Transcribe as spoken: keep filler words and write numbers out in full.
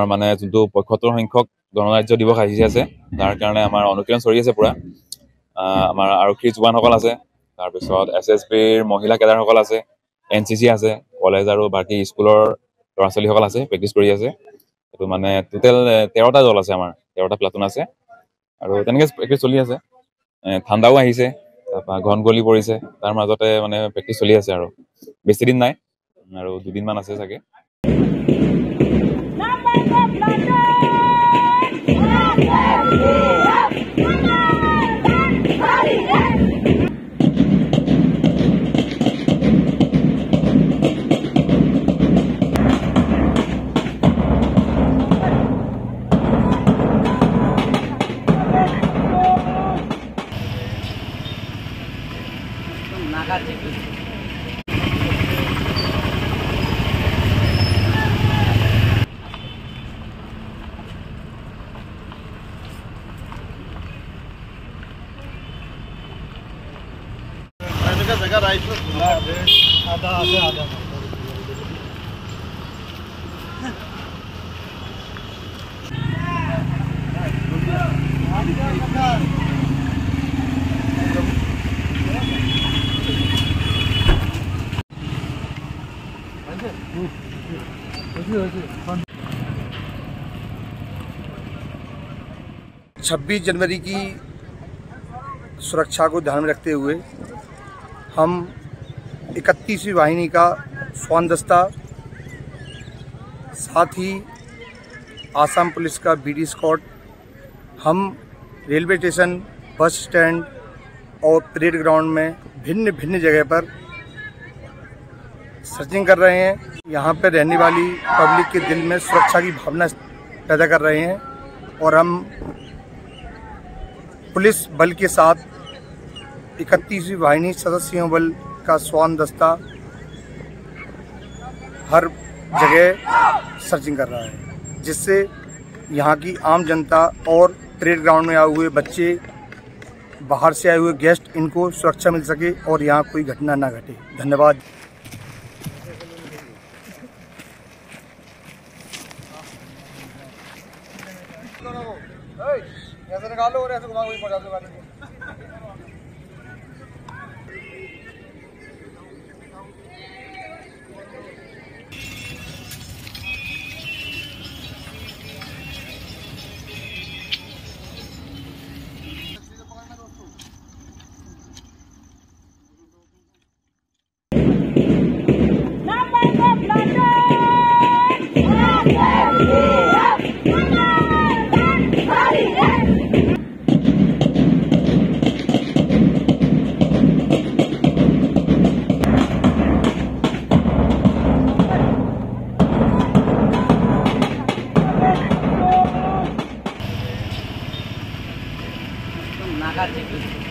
आमार माने जोंतो पक्षतर संख्यक गणराज्य दिवस आहिसे आसे तार कारणे आमार अनुकरण चलि आसे पुरा आमार आरक्षी जवान हकल आसे तार पिছত एसएसबी ৰ महिला केदार हकल आसे एनसीसी आसे कॉलेज आरो बाकी स्कूলৰ लरासली हकल आसे প্ৰেক্টিছ কৰি आसे तो माने टोटल तेरह टा दल आसे आमार तेरह टा প্লাটুন आसे आरो तनके প্ৰেক্টিছ চলি आसे ঠান্ডাও আহিছে तापा घन गली পৰিছে तार মাজতে माने প্ৰেক্টিছ চলি आसे आरो बेसी दिन নাই आरो दुदिन मान आसे सागे जगह राइट आधा आधा आधा छब्बीस जनवरी की सुरक्षा को ध्यान में रखते हुए हम इकतीसवीं वाहिनी का स्वान दस्ता साथ ही आसाम पुलिस का बीडी स्क्वाड हम रेलवे स्टेशन बस स्टैंड और परेड ग्राउंड में भिन्न भिन्न जगह पर सर्चिंग कर रहे हैं। यहाँ पर रहने वाली पब्लिक के दिल में सुरक्षा की भावना पैदा कर रहे हैं और हम पुलिस बल के साथ इकतीसवीं वाहिनी सदस्यों बल का स्वान दस्ता हर जगह सर्चिंग कर रहा है, जिससे यहाँ की आम जनता और परेड ग्राउंड में आए हुए बच्चे, बाहर से आए हुए गेस्ट, इनको सुरक्षा मिल सके और यहाँ कोई घटना ना घटे। धन्यवाद। I got to